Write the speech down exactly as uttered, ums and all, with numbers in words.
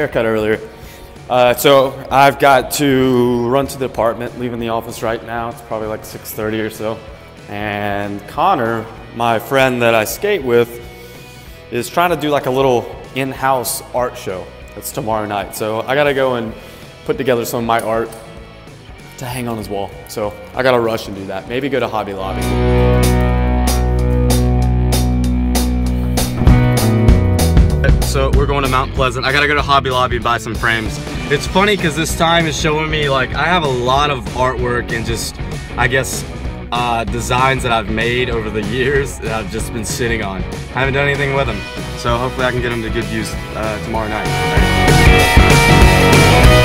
haircut earlier. Uh, so I've got to run to the apartment, leaving the office right now. It's probably like six thirty or so. And Connor, my friend that I skate with, is trying to do like a little in-house art show. That's tomorrow night. So I gotta go and put together some of my art to hang on his wall. So I gotta rush and do that. Maybe go to Hobby Lobby. So we're going to Mount Pleasant. I gotta go to Hobby Lobby and buy some frames. It's funny because this time is showing me like I have a lot of artwork and just, I guess, uh, designs that I've made over the years that I've just been sitting on. I haven't done anything with them. So hopefully I can get them to good use uh, tomorrow night.